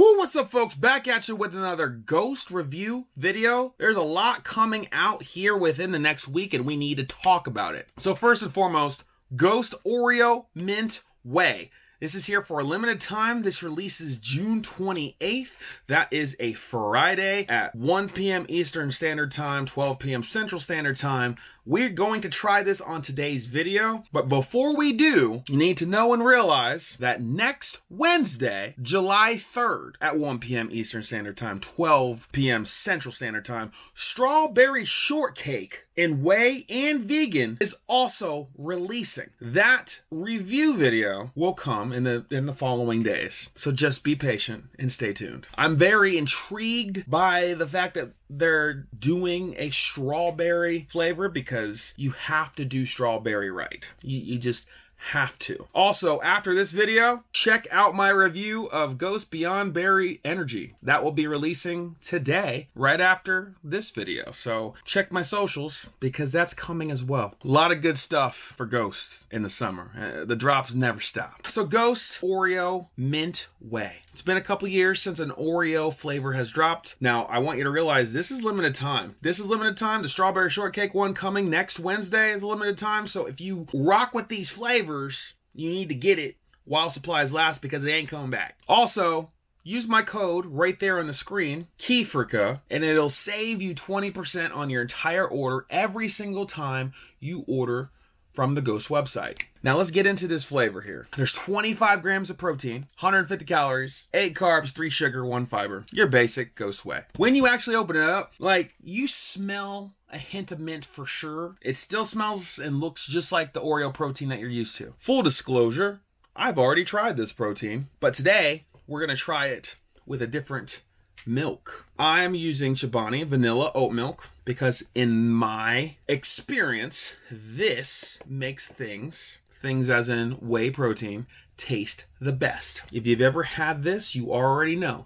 Woo, what's up folks, back at you with another Ghost review video. There's a lot coming out here within the next week and we need to talk about it. So first and foremost, Ghost Oreo Mint Whey. This is here for a limited time. This releases June 28th. That is a Friday at 1 p.m. Eastern Standard Time, 12 p.m. Central Standard Time. We're going to try this on today's video, but before we do, you need to know and realize that next Wednesday, July 3rd at 1 p.m. Eastern Standard Time, 12 p.m. Central Standard Time, strawberry shortcake in whey and vegan is also releasing. That review video will come in the following days, so just be patient and stay tuned. I'm very intrigued by the fact that they're doing a strawberry flavor because you have to do strawberry right. You just have to. Also, after this video, check out my review of Ghost Beyond Berry Energy. That will be releasing today, right after this video. So check my socials because that's coming as well. A lot of good stuff for Ghosts in the summer. The drops never stop. So Ghost Oreo Mint Whey. It's been a couple years since an Oreo flavor has dropped. Now, I want you to realize this is limited time. This is limited time. The strawberry shortcake one coming next Wednesday is limited time. So if you rock with these flavors, you need to get it while supplies last because they ain't coming back. Also, use my code right there on the screen, Keefrica, and it'll save you 20% on your entire order every single time you order from the Ghost website. Now let's get into this flavor here. There's 25 grams of protein, 150 calories, 8 carbs, 3 sugar, 1 fiber. Your basic Ghost Whey. When you actually open it up, like, you smell a hint of mint for sure. It still smells and looks just like the Oreo protein that you're used to. Full disclosure, I've already tried this protein, but today we're gonna try it with a different milk. I'm using Chobani vanilla oat milk because in my experience, this makes things as in whey protein, taste the best. If you've ever had this, you already know.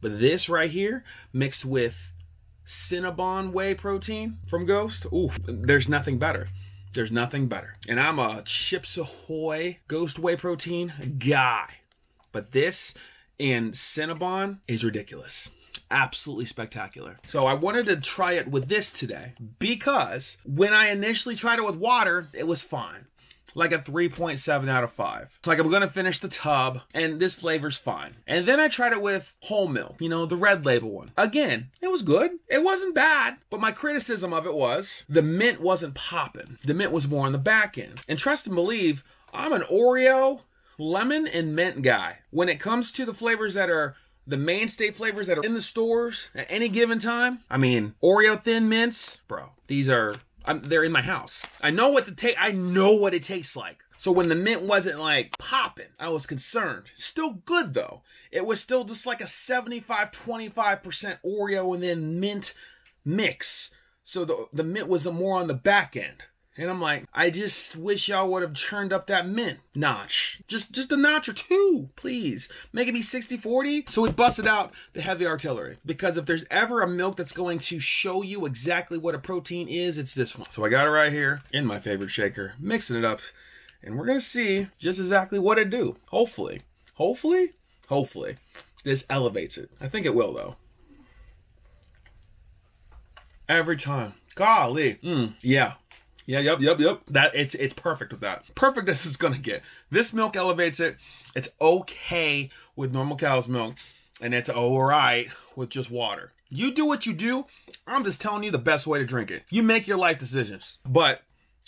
But this right here mixed with Cinnabon whey protein from Ghost, ooh, there's nothing better. There's nothing better. And I'm a Chips Ahoy Ghost whey protein guy. But this and Cinnabon is ridiculous. Absolutely spectacular. So I wanted to try it with this today because when I initially tried it with water, it was fine. Like a 3.7 out of 5. It's like I'm gonna finish the tub and this flavor's fine. And then I tried it with whole milk, you know, the red label one. Again, it was good. It wasn't bad, but my criticism of it was the mint wasn't popping. The mint was more on the back end. And trust and believe, I'm an Oreo lemon and mint guy. When it comes to the flavors that are the mainstay flavors that are in the stores at any given time, I mean, Oreo Thin Mints, bro, these are, they're in my house. I know what it tastes like. So when the mint wasn't like popping, I was concerned. Still good though. It was still just like a 75, 25% Oreo and then mint mix. So the mint was more on the back end. And I'm like, I just wish y'all would have churned up that mint notch. Just a notch or two, please. Make it be 60-40. So we busted out the heavy artillery because if there's ever a milk that's going to show you exactly what a protein is, it's this one. So I got it right here in my favorite shaker, mixing it up, and we're gonna see just exactly what it do. Hopefully, this elevates it. I think it will though. Every time, golly, yeah. Yeah, yep. That it's perfect with that. Perfect as it's gonna get. This milk elevates it. It's okay with normal cow's milk, and it's alright with just water. You do what you do. I'm just telling you the best way to drink it. You make your life decisions. But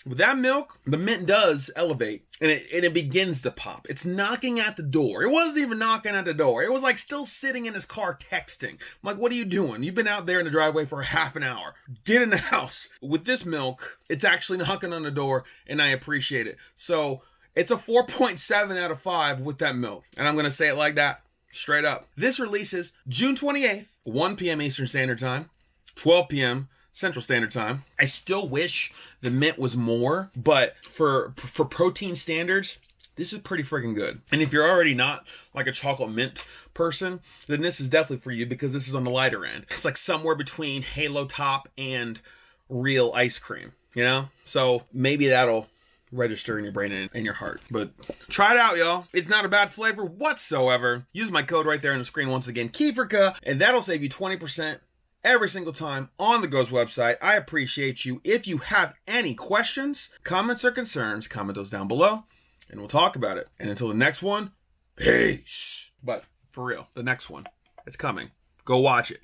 with that milk, the mint does elevate, and it begins to pop. It's knocking at the door. It wasn't even knocking at the door. It was like still sitting in his car texting. I'm like, what are you doing? You've been out there in the driveway for half an hour. Get in the house. With this milk, it's actually knocking on the door, and I appreciate it. So it's a 4.7 out of 5 with that milk, and I'm going to say it like that, straight up. This releases June 28th, 1 p.m. Eastern Standard Time, 12 p.m. Central Standard Time. I still wish the mint was more, but for protein standards, this is pretty freaking good. And if you're already not like a chocolate mint person, then this is definitely for you because this is on the lighter end. It's like somewhere between Halo Top and real ice cream, you know? So maybe that'll register in your brain and in your heart. But try it out, y'all. It's not a bad flavor whatsoever. Use my code right there on the screen once again, Keefrica, and that'll save you 20% every single time on the Ghost website. I appreciate you. If you have any questions, comments, or concerns, comment those down below, and we'll talk about it. And until the next one, peace. But for real, the next one, it's coming. Go watch it.